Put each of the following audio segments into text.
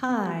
Hi.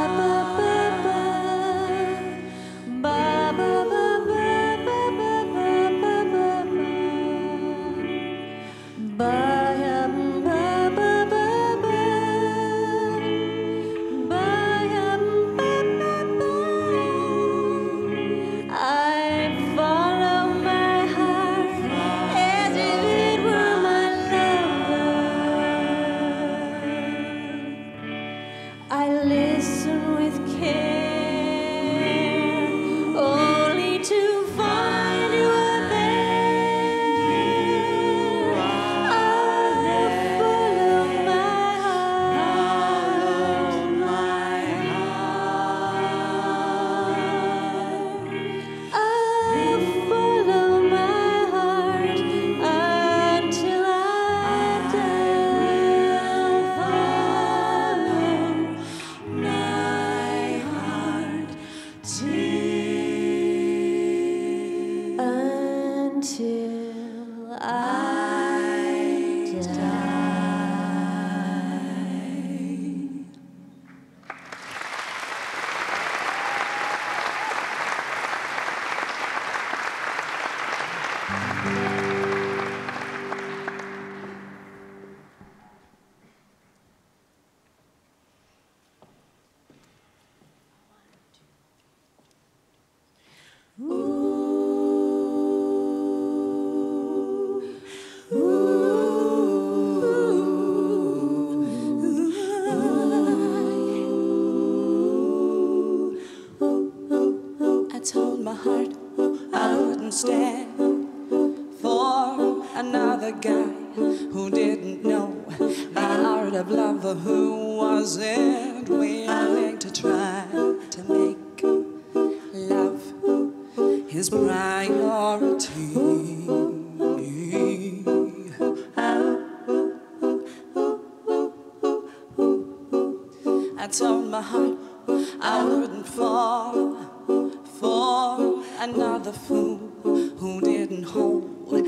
His priority. that's on my heart. I wouldn't fall for another fool who didn't hold the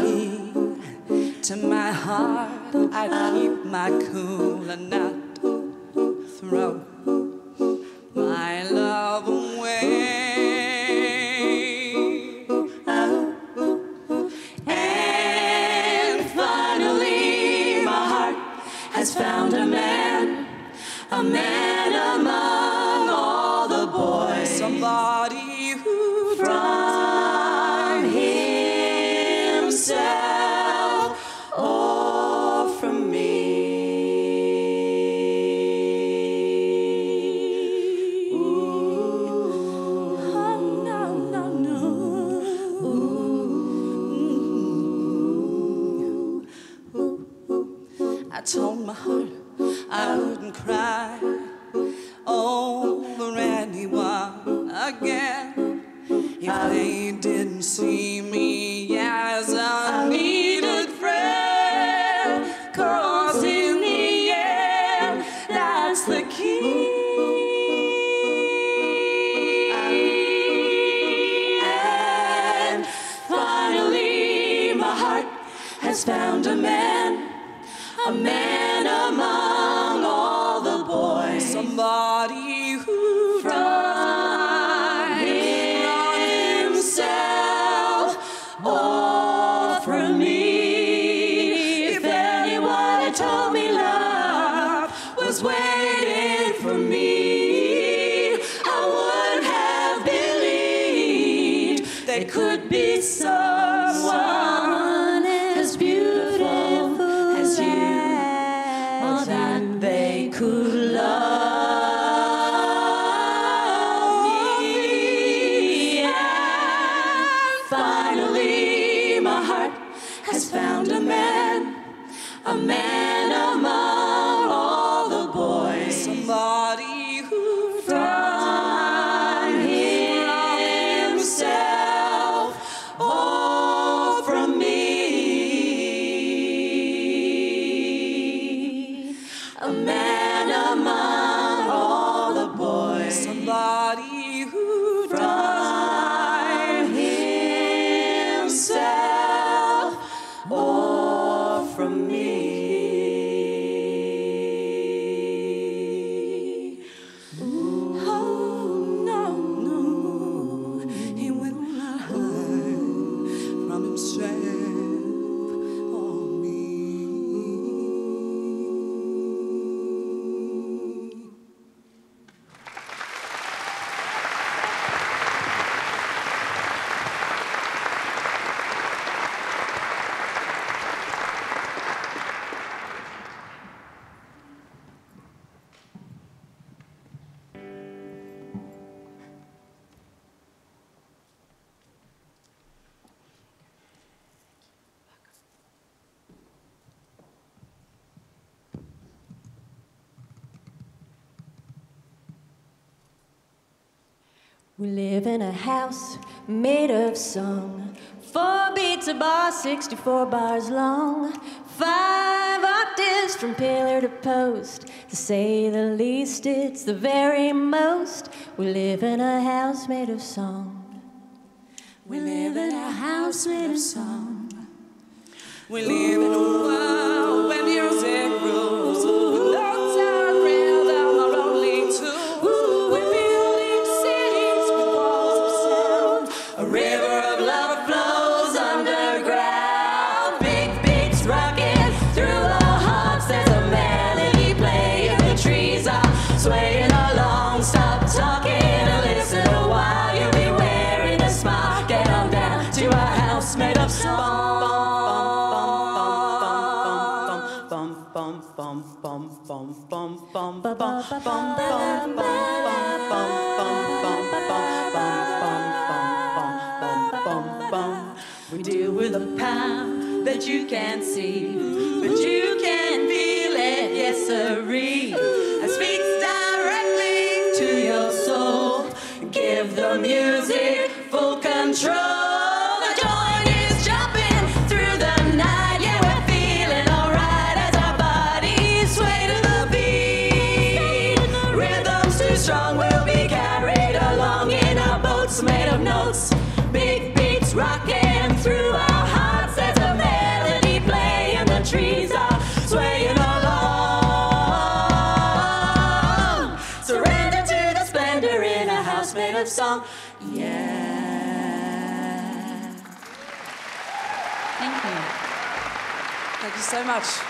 key to my heart. I'd keep my cool and not throw my love away. And finally my heart has found a man among all the boys, somebody who from himself or from me. Ooh. Oh, no, no, no. Ooh. Ooh. Ooh. I told my heart I wouldn't cry over anyone again if they didn't see me as a needed friend. 'Cause in the end, that's the key. And finally, my heart has found a man among somebody who from himself or from me. If anyone had told me love was waiting for me, I wouldn't have believed there could be someone as beautiful as you, or that they could love. A man among all the boys, somebody who from himself or from me. A man among all the boys, somebody who from himself or from me. We live in a house made of song. 4 beats a bar, 64 bars long. 5 octaves from pillar to post. To say the least, it's the very most. We live in a house made of song. We live in a house made of song. We live in a world where music rules. Notes are real, they're only two. A river of love flows underground. Big beats rocking through our hearts. There's a melody playing. The trees are swaying along. Stop talking and listen a while. You'll be wearing a smile. Get on down to our house made of song. We deal with a power that you can't see, but you can feel it, yes sirree. It speaks directly to your soul. Give the music full control. We're feeling alright as our bodies sway to the beat. Thank you. Thank you so much.